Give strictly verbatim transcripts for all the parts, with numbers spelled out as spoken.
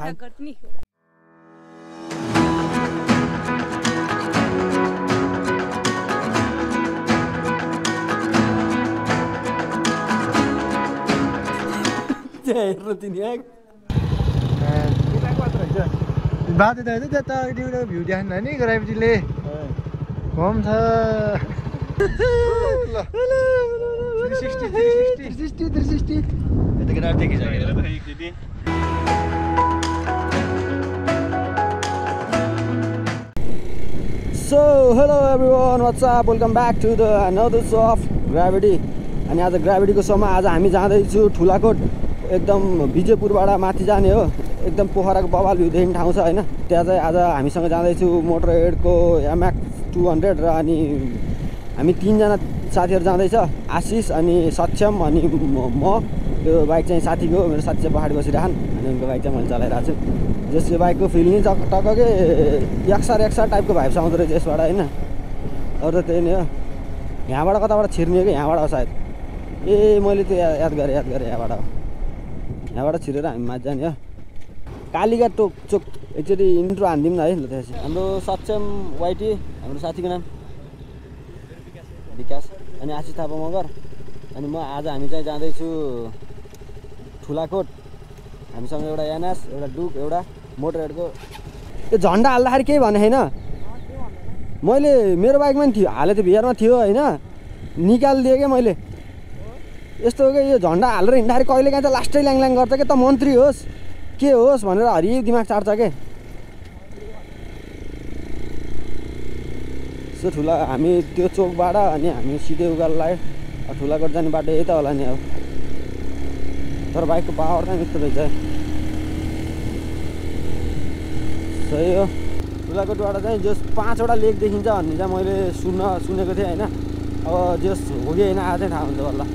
लगत नहीं हो। बात है तो जाता डिवडा व्यू ध्यान ना नहीं ग्रेविटी ले कम था three sixty three sixty three sixty ये तो ग्रेविटी की जगह है एक दीदी so hello everyone what's up welcome back to the another show of Gravity अनि आज ग्रेविटी को शोमा आज हामी जाँदै छु ठुलाकोट एकदम विजयपुरबाट माथि जाने हो एकदम पोखराको बवाल भ्यू देख्ने ठाउँ छ हैन त्यहाँ चाहिँ आज हामीसँग जाँदैछु मोटर हेडको M X two hundred र अनि हामी तीन जना साथीहरु जाँदैछ आशिष अनि सक्षम अनि म यो बाइक चाहिँ साथीको मेरो साथी चाहिँ पहाड बसिराखन अनि उनको बाइक चाहिँ मैले चलाइराछु जस यो बाइकको फिल नि टकटककै एक्सर एक्सर टाइपको भाइब्स आउँछ रहेछ यसबाट हैन अरु त्यही नै हो यहाँबाट कताबाट छिर्ने हो कि यहाँबाट सायद ए मैले त्यो याद गरे याद गरे यहाँबाट यहाँबाट छिरेर हामी माथि जाने हो कालीघाट टोक चोक एकचोटि इन्ट्रो हान्दिउँ न है ल त्यसै हाम्रो सक्षम वाइटी हाम्रो साथीको नाम विकास अनि आशिष थापा मगर अनि म आज हामी चाहिँ जाँदैछु ठुलाकोट हामीसँग एउटा यानास एउटा डुक एउटा मोटरहेडको त्यो झन्डा हाल्दाखेरि केही भने होइन मैले मेरो बाइकमा थियो हाले त भिआरमा थियो होइन निकालिदिएँ क्या मैले यस्तो के यो झन्डा हालेर हिँड्दाखेरि कहिले काहीँ त लास्टै ल्याङल्याङ गर्छ के त मन्त्री होस् के होस् भनेर हरि दिमाग चाट्छ के सो ठुला हामी त्यो चोकबाट अनि हामी सिधै उकाल्लायो ठुलाकोट जाने बाटो यही त होला नि अब तर बाइकको पावर त यस्तो रहेछ सही हो ठुलाकोटबाट चाहिँ जस पाँचवटा लेक देखिन्छ भन्ने चाहिँ मैले सुन्न सुनेको थिएँ होइन अब जस हो कि होइन आज थाहा हुन्छ होला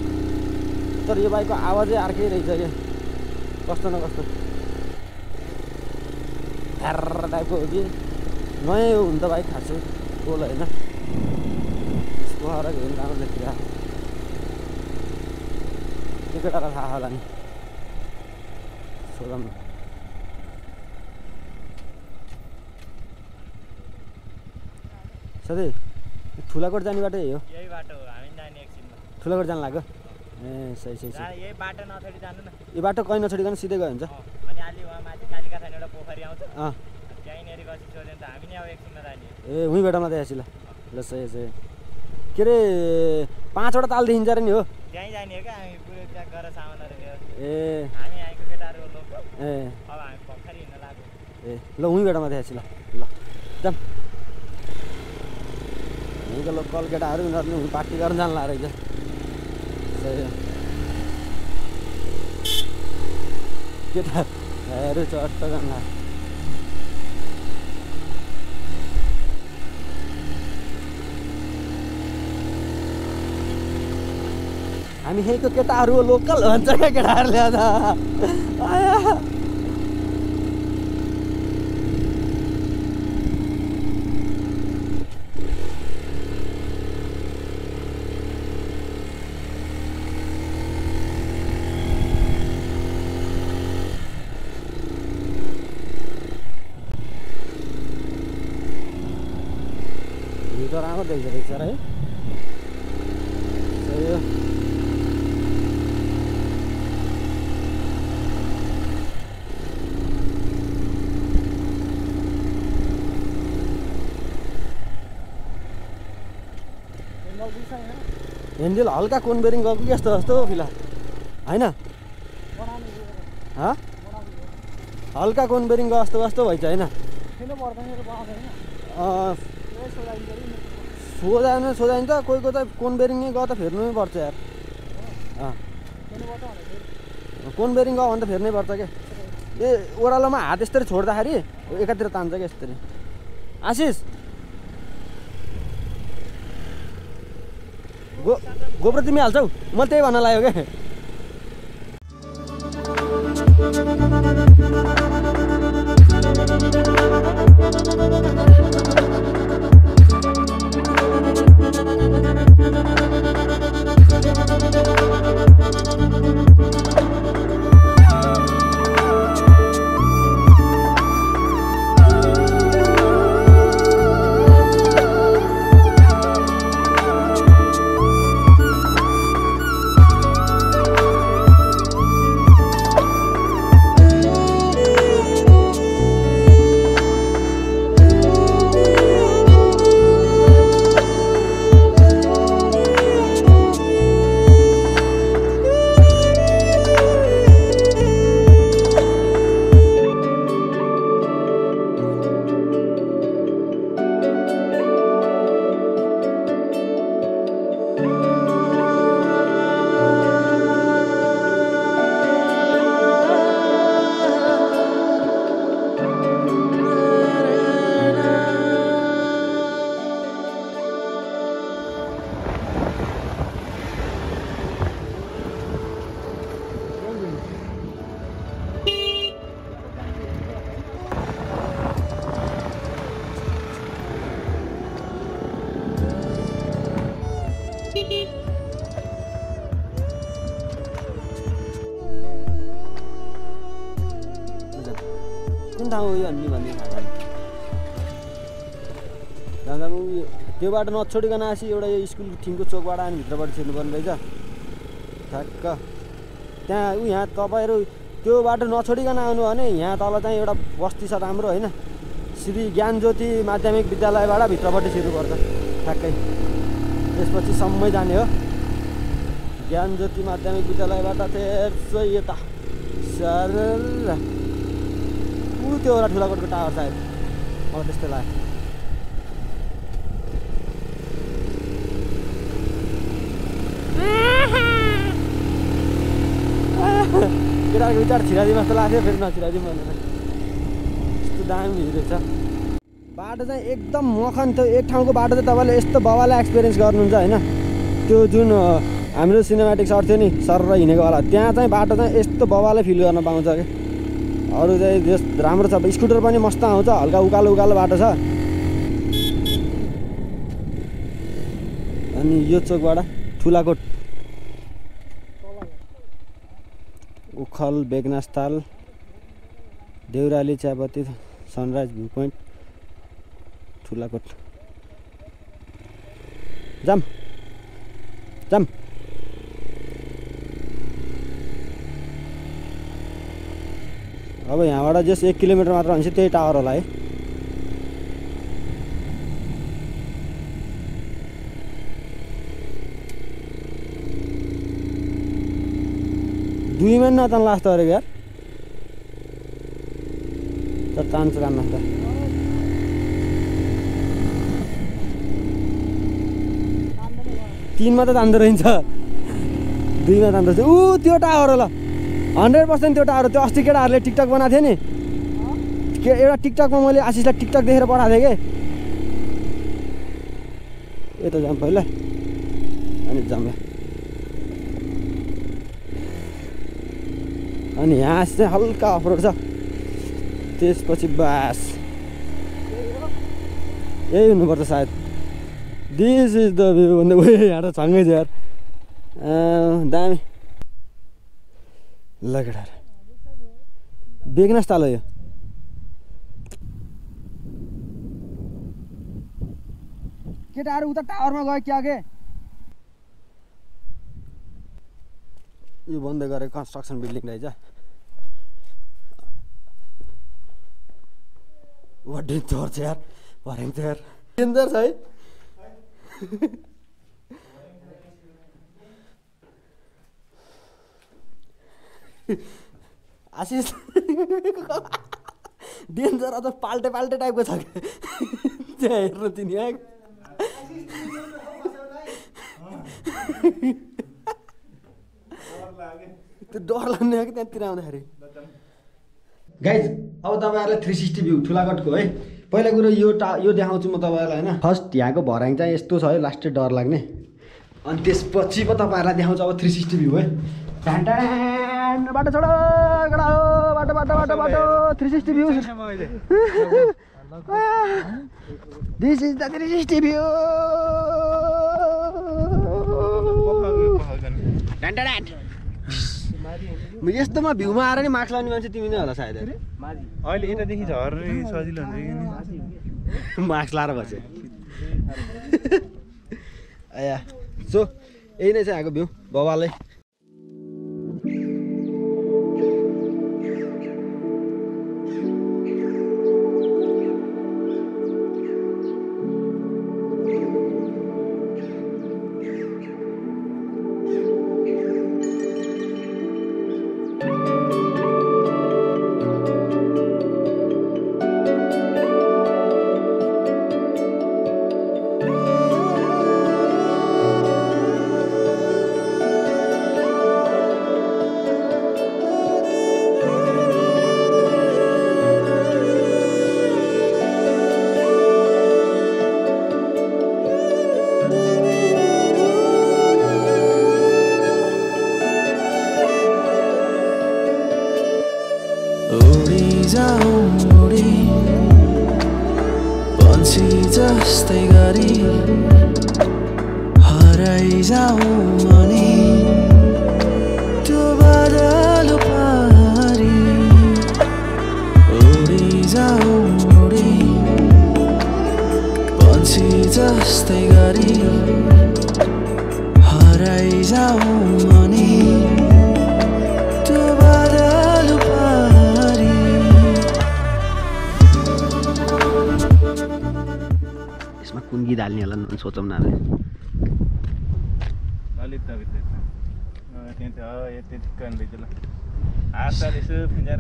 तर यो बाइकको आवाजै अर्कै रहेछ क्या कस्तो न कस्तो ह्यार टाइपको हो कि नयाँ हो हुन्छ बाइक खासै गोल होइन त्यसको फरक हेर्नु राम्रो लेखेर एकटालाई थाहा होला नि सोधौँ न सधैँ ठुलाकोट जाने बाटो हो यही बाटो हो हामी जाने एकछिनमा ठुलाकोट जान लाग्यो ए सही सही यही बाटो नछोडी जानु न यो बाटो कहीँ नछोडिकन सिधै गयो हुन्छ अनि अलि वहा माथि कालीघाट एउटा पोखरी आउँछ अँ त्यही नेरी गसि छोड्यो नि त हामी नि अब एकछिनमा जाने ए उही बाटोमा देखाएछ ल ल सही सही के रे पाँचवटा ताल देखिन्छ र नि हो त्यही जाने हो के हामी पुरै ट्याक गरेर सामानहरु ए हामी आएको केटाहरु लोक ए अब हामी पोखरी हिँड्न लाग्यो ए ल उही बाटोमा देखाएछ ल ल जाम यिनको लोकल केटाहरु उनीहरुले पार्टी गर्न जान ला रहेछ केटा हेरे चट्ट गना हामी यहीँको केटाहरू लोकल भन्छ क्या केटाहरूले आज राम्रो देख्छ रहेछ है हेन्डल हल्का कोन बेरिङ गएको कि यस्तो जस्तो फिलहाल होइन हल्का कोन बेरिङ गएको जस्तो जस्तो भइछ होइन सोधाएन सोधाइन्छ कोही कोही त कोन बेरिङ नै गयो त फेर्नै पर्छ यार अँ कोन बेरिङ गयो भने त फेर्नै पर्छ क्या ए ओह्रालोमा हात यसरी छोड्दाखेरि एकातिर तान्छ क्या यसरी आशिष गो गोब्रो तिमी हाल्छौ मैले त्यही भन्न लाग्यो क्या tao yan ni bani tha. Damu tyo bata नछोडिकन आसी एउटा यो स्कुल थिङको चोकबाट अनि भित्रबाट छिर्नु पर्न रहेछ। ठ्याक्क त्यहाँ उ यहाँ तपाईहरु त्यो बाटो नछोडिकन आउनु भने यहाँ तल चाहिँ एउटा बस्ती छ राम्रो हैन। श्री ज्ञान ज्योति माध्यमिक विद्यालयबाट भित्रबाट छिर्नु पर्छ। ठ्याक्कै त्यसपछि सम्मै जाने हो। ज्ञान ज्योति माध्यमिक विद्यालयबाट त्यसै यता सरल उ त्यो एउटा ठुलाकोटको टावर सायद मलाई त्यस्तै लाग्यो। केटाको विचार छिरादी जस्तो लाग्थ्यो फेरि नछिरादी भनेर यस्तो दामी रहेछ। बाटो चाहिँ एकदम मखन थियो। एक ठाउँको बाटो चाहिँ तपाईले यस्तो बवाला एक्सपिरियन्स गर्नुहुन्छ हैन। त्यो जुन हाम्रो सिनेमेटिक सर्ट थियो नि सर र हिनेको वाला त्यहाँ चाहिँ बाटो चाहिँ यस्तो बवालै फिल गर्न पाउँछ के। अरु चाहिँ जस राम्रो छ। स्कुटर पनि मस्त आउँछ। हल्का उकालो उकालो बाटो छ। अनि यो चोकबाट ठुलाकोट उखल बेगनास्थल देउराली चियापत्ती सनराइज भ्यू पोइन्ट ठुलाकोट जाम जाम अब यहाँबाट जस्ट एक किलोमिटर मात्र हुन्छ त्यही टावर होला है। दुई महिना तन लाग्छ अरे यार तर चान्स गर्न त तीन मा त जान्दो रहन्छ दुईमा जान्दो रहेछ। ऊ त्यो टावर होला हंड्रेड पर्सेंट त्यो टावर। त्यो अस्ति केटाहरुले टिकटक बनाएको थियो नि एउटा टिकटक में मैं आशीषलाई टिकटक देखेर पठाएको थिएँ के। यता जाम पहिला अनि जामला अनि यहाँ चाहिँ हल्का अफरोड छ। त्यसपछि बस यही हुनुपर्छ सायद। दिस इज द व्यू भन्दै यहाँ त छङ्गै छ यार दामी लगडा बेगनास्थल हो यो। केटाहरु उता टावरमा गयो क्या के यो बन्द गरेको कन्स्ट्रक्सन बिल्डिङ रहेछ। वाट डु टर्च यार भरेम यार डेन्जर छ है। आशीष डेन्जर अझ पाल्टे पाल्टे टाइपको छ क्या हेर्नु तिनी है। त्यो डर लाग्ने हो कि त्यहाँतिर आउँदाखेरि। गाइज अब तपाईँहरूलाई थ्री सिक्सटी भ्यू ठुलाकोटको है। पहिला कुरो यो टा यो देखाउँछु म तपाईँहरूलाई होइन। फर्स्ट यहाँको भराइ चाहिँ यस्तो छ है लास्टै डर लाग्ने। अनि त्यसपछि पो तपाईँहरूलाई देखाउँछु अब थ्री सिक्सटी भ्यू है। बाटो छोड बाटो बाटो बाटो बाटो three sixty view. This is the three sixty view. यस्तोमा भ्यूमा आएर नि मास्क लाउने मान्छे तिमी नै होला सायद। अहिले यतादेखि झर सजिलो हुन्छ मास्क लाएर बस। आया सो यही नै छ यहाँको भ्यू बवालै। जस्तै गरी हराइ जाऊ अनि त्यो बादल पारी उडी जस्तै गरी हराइजाऊ मनी त्यो बादल पारी। यसमा कुन गीत हाल्ने होला न सोचौं न हामी ललित कविता त्यही त यति कन बिजला आशा यसो फिन्जर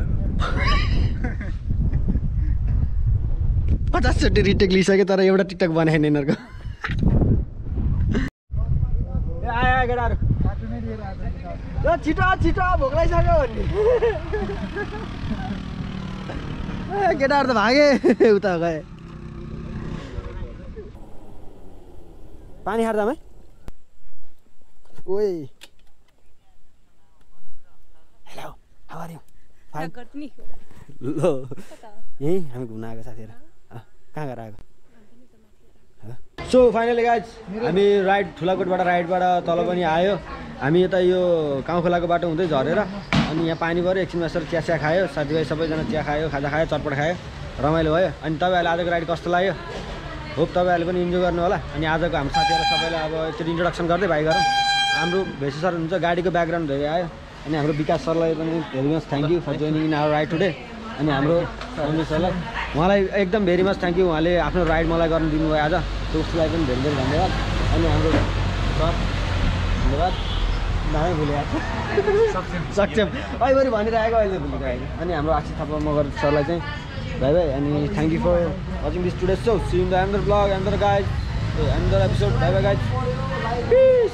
पचास चोटी रिटेक लिइसके तर एउटा टिकटक बनाएन इनरको। ए आया गडार काटुनै दिएर आज ल छिटो छिटो भोक्लाइसक्यो भन्ने। ए गडार त भागे उता गए पानी हार्दामै। ओइ hello how are you fine गर्तनी ल यही हामी घुम्न आएको साथीहरु कहाँ। सो फाइनली गाइज हामी राइड ठुलाकोटबाट राइडबाट तल पनि आयो। हामी यता यो गाउँखोलाको बाटो हुँदै झरेर अनि यहाँ पानी पऱ्यो। एकछिनमा यसरी चिया चिया खायो साथीभाइ सबैजना चिया खायो खाजा खायो चटपट खायो रमाइलो भयो। अनि तपाईँहरूले आजको राइड कस्तो लाग्यो होप तपाईँहरूले पनि इन्जोय गर्नु होला। अनि आजको हाम्रो साथीहरू सबैलाई अब यसरी इन्ट्रोडक्सन गर्दै भाइ गरौँ। हाम्रो भेषे सर हुन्छ गाडीको ब्याकग्राउन्ड धेरै आयो। अनि हाम्रो विकास सरलाई पनि very much thank you for joining in our ride today. अनि हाम्रो रमेश सरलाई उहाँलाई एकदम भेरी मच थ्याङ्क यू उहाँले आफ्नो राइड मलाई गर्नु दिनुभयो आज त्यो उसलाई पनि धेरै धेरै धन्यवाद। अनि हाम्रो सर धन्यवाद नामै भुलिरहेको सक्सेम अहिले भनिरहेको अहिले भुलिरहेको। अनि हाम्रो आशिष थापा मगर सरलाई चाहिँ भाइ भाइ अनि thank you for watching this today so see in the another blog another guys another episode. Bye bye guys.